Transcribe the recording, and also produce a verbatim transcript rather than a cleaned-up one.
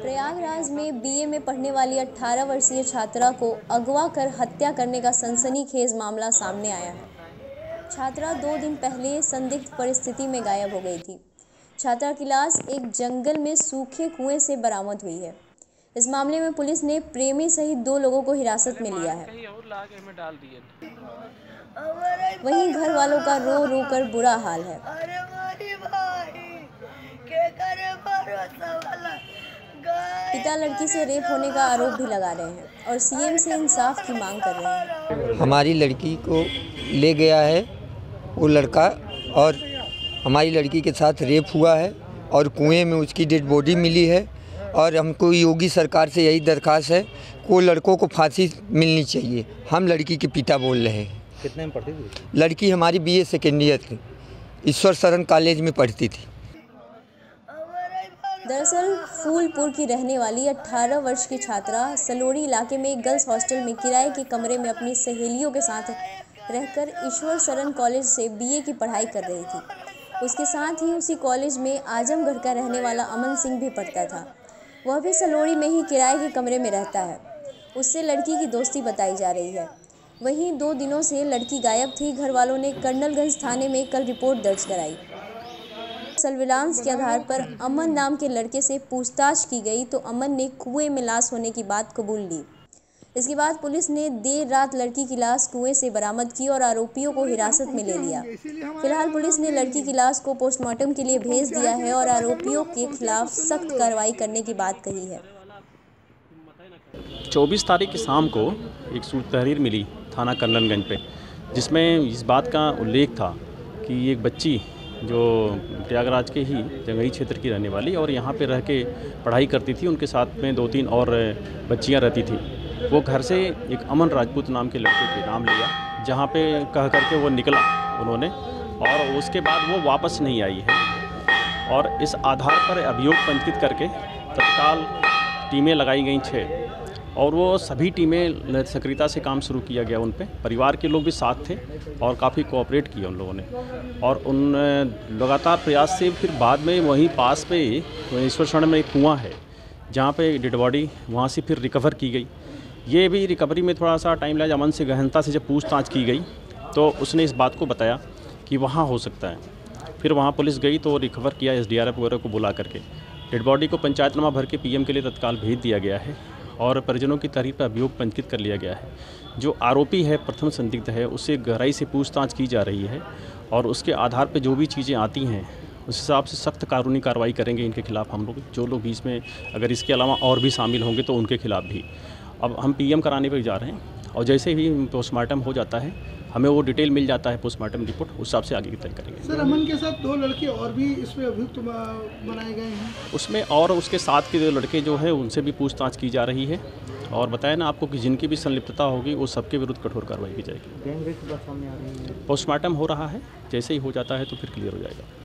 प्रयागराज में बीए में पढ़ने वाली अठारह वर्षीय छात्रा को अगवा कर हत्या करने का सनसनीखेज मामला सामने आया है। छात्रा दो दिन पहले संदिग्ध परिस्थिति में गायब हो गई थी। छात्रा की लाश एक जंगल में सूखे कुएं से बरामद हुई है। इस मामले में पुलिस ने प्रेमी सहित दो लोगों को हिरासत में लिया है। वहीं घर वालों का रो रो कर बुरा हाल है। पिता लड़की से रेप होने का आरोप भी लगा रहे हैं और सीएम से इंसाफ की मांग कर रहे हैं। हमारी लड़की को ले गया है वो लड़का और हमारी लड़की के साथ रेप हुआ है और कुएं में उसकी डेड बॉडी मिली है और हमको योगी सरकार से यही दरखास्त है कि वो लड़कों को फांसी मिलनी चाहिए। हम लड़की के पिता बोल रहे हैं। कितने में पढ़ती थी लड़की? हमारी बीए सेकेंड ईयर थी, ईश्वर शरण कॉलेज में पढ़ती थी। दरअसल फूलपुर की रहने वाली अठारह वर्ष की छात्रा सलोड़ी इलाके में एक गर्ल्स हॉस्टल में किराए के कमरे में अपनी सहेलियों के साथ रहकर ईश्वर शरण कॉलेज से बीए की पढ़ाई कर रही थी। उसके साथ ही उसी कॉलेज में आजमगढ़ का रहने वाला अमन सिंह भी पढ़ता था। वह भी सलोड़ी में ही किराए के कमरे में रहता है। उससे लड़की की दोस्ती बताई जा रही है। वहीं दो दिनों से लड़की गायब थी। घर वालों ने कर्नलगंज थाने में कल रिपोर्ट दर्ज कराई। सर्विलांस के आधार पर अमन नाम के लड़के से पूछताछ की गई तो अमन ने कुएं में लाश होने की बात कबूल ली। इसके बाद पुलिस ने देर रात लड़की की लाश कुएं से बरामद की और आरोपियों को हिरासत में ले लिया। फिलहाल पुलिस ने लड़की की लाश को पोस्टमार्टम के लिए भेज दिया है और आरोपियों के खिलाफ सख्त कार्रवाई करने की बात कही है। चौबीस तारीख की शाम को एक सूचना तहरीर मिली थाना कर्नलगंज पे, जिसमें इस बात का उल्लेख था कि एक बच्ची जो प्रयागराज के ही चंगई क्षेत्र की रहने वाली और यहाँ पे रह के पढ़ाई करती थी, उनके साथ में दो तीन और बच्चियाँ रहती थी। वो घर से एक अमन राजपूत नाम के लड़के के नाम लिया, जहाँ पे कह करके वो निकला उन्होंने और उसके बाद वो वापस नहीं आई है। और इस आधार पर अभियोग पंजीकृत करके तत्काल टीमें लगाई गई छः और वो सभी टीमें सक्रियता से काम शुरू किया गया। उन पे परिवार के लोग भी साथ थे और काफ़ी कोऑपरेट किया उन लोगों ने और उन लगातार प्रयास से फिर बाद में वहीं पास पे ईश्वर शरण में एक कुआं है जहाँ पे डेड बॉडी वहाँ से फिर रिकवर की गई। ये भी रिकवरी में थोड़ा सा टाइम लगा। अमन से गहनता से जब पूछताछ की गई तो उसने इस बात को बताया कि वहाँ हो सकता है। फिर वहाँ पुलिस गई तो रिकवर किया एस डी आर एफ वगैरह को बुला करके। डेड बॉडी को पंचायतनामा भर के पी एम के लिए तत्काल भेज दिया गया है और परिजनों की तहरीर पर अभियोग पंजीकृत कर लिया गया है। जो आरोपी है प्रथम संदिग्ध है, उससे गहराई से पूछताछ की जा रही है और उसके आधार पर जो भी चीज़ें आती हैं उस हिसाब से सख्त कानूनी कार्रवाई करेंगे इनके खिलाफ। हम लोग जो लोग इसमें अगर इसके अलावा और भी शामिल होंगे तो उनके खिलाफ भी। अब हम पीएम कराने पर जा रहे हैं और जैसे ही पोस्टमार्टम हो जाता है हमें वो डिटेल मिल जाता है पोस्टमार्टम रिपोर्ट, उस हिसाब से आगे की तय करेंगे। सर, अमन के साथ दो लड़के और भी इसमें अभियुक्त बनाए गए हैं उसमें और उसके साथ के दो लड़के जो है उनसे भी पूछताछ की जा रही है और बताया ना आपको कि जिनकी भी संलिप्तता होगी वो सबके विरुद्ध कठोर कार्रवाई की जाएगी। पोस्टमार्टम हो रहा है, जैसे ही हो जाता है तो फिर क्लियर हो जाएगा।